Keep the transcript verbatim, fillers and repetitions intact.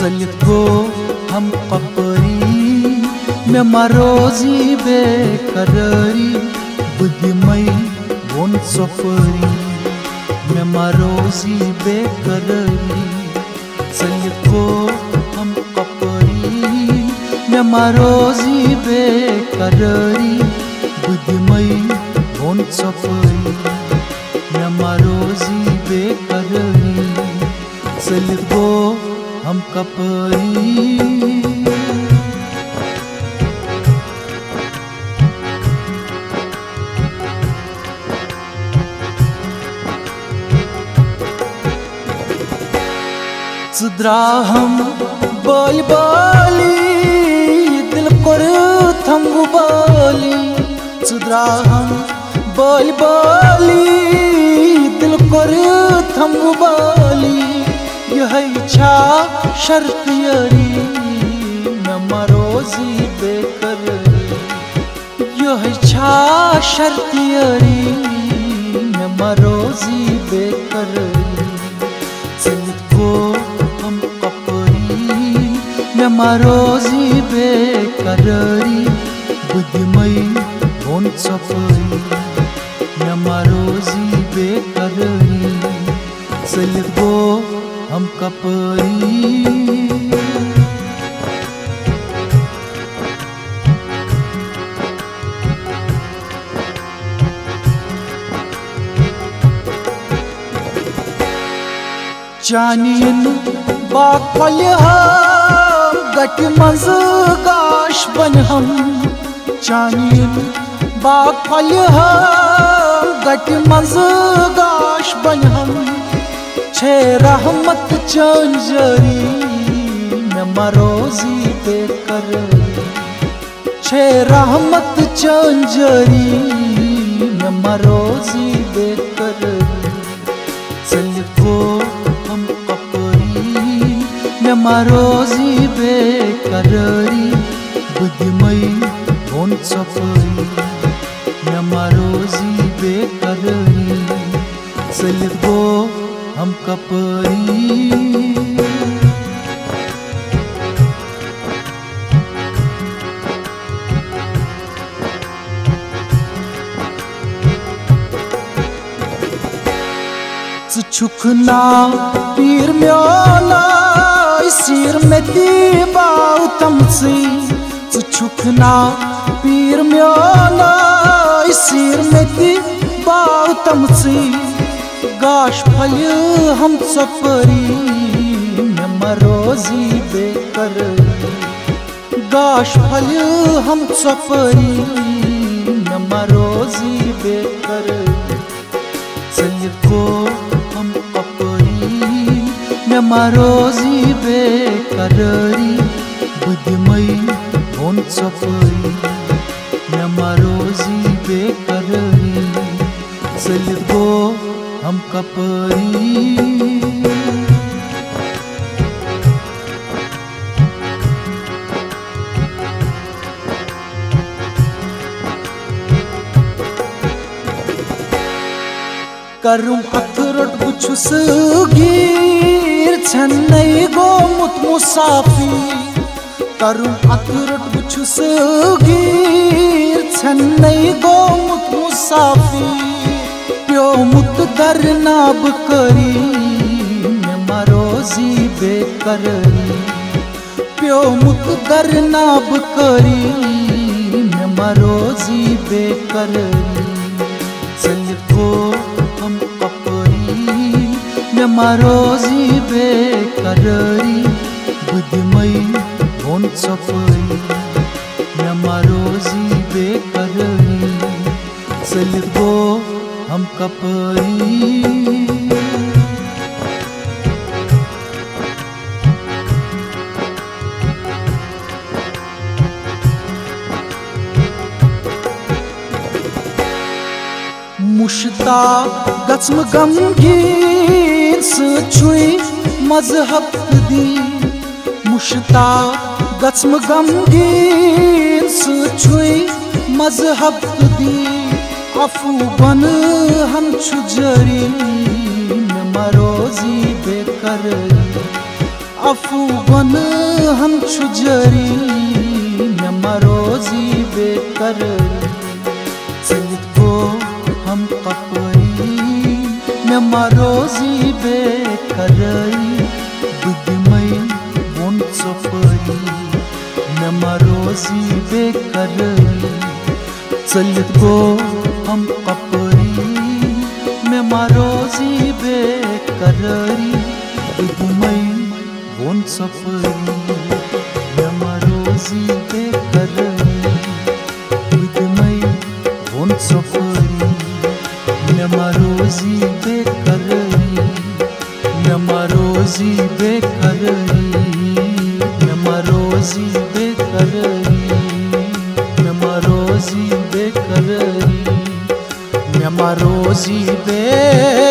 चलित गो हम पपरी में मरोजी बेकरारी बुद्धिमय बोन सफरी में मरोजी बेकरारी चलित गो हम पपरी में मरोजी बेकरारी बुद्धिमय बोन सफरी में मरोजी बेकरारी चलित गो हम कपरी सुद्रा हम बोल बोली दिल कर थम बोली सुद्रा हम बोल बोली दिल कर थम बोली यह इच्छा शर्त यरी न मरोजी बेकरारी यह इच्छा शर्त यरी न मरोजी बेकरारी चलित गो हम पपरी न मरोजी बेकरारी बुद्धिमय बोन सफरी न मरोजी बेकरारी चलित गो हम कपरी जानिन बाकल हम गट मज गाश बन हम जानिन बाकल हम गट मज गाश बन हम छे रहमत चंजरी न मरोजी बेकरारी छे रहमत चंजरी न मरोजी बेकरारी चलित गो हम पपरी न मरोजी बेकरारी बुद्धिमय बोन सफरी न मरोजी बेकरारी चलित गो हम कपरी छुखना पीर म्योला सिर में दीवा तमसी छुखना पीर म्योला सिर में दीवा तमसी गाश फल हम सफरी न मरोजी बेकरारी गाश फल हम सफरी न मरोजी बेकरारी चलित गो हम पपरी न मरोजी बेकरारी बुद्धिमय बोन सफरी न मरोजी बेकरारी चलित गो हम कपरी करूं अखरोट बुछुस गीर छन्नई गोमुत मुसाफिर करूं अखरोट बुछुस गीर छन्नई गोमुत मुसाफिर प्यो मुत दरनाब करी न मरोजी बेकरारी प्यो मुत दरनाब करी न मरोजी बेकरारी चलित गो हम पपरी न मरोजी बेकरारी बुद्धिमय बोन सफरी न मरोजी बेकरारी चलित गो हम कपरी मुश्ता गम गमगीन सुई मजहब दी मुश्ता गम गमगीन सुई मजहब दी अफू बन हम छुजरी न मरोजी बेकरारी अफू बन हम छुजरी नमरोजी बेकर संगीत को हम कपरी नमरोजी बेकर बुद्धमय मन सफरी नमरोजी बेकर संगीत को हम कपरी नमरोजी बेकरी बुद्धमय कौन सफरी नमरोजी बेकरी बुद्धमय कौन सफरी नमरोजी बेकरी नमरोजी बेकरी नमरोजी बेकरी नमरोजी बेकरी नमरोजी बे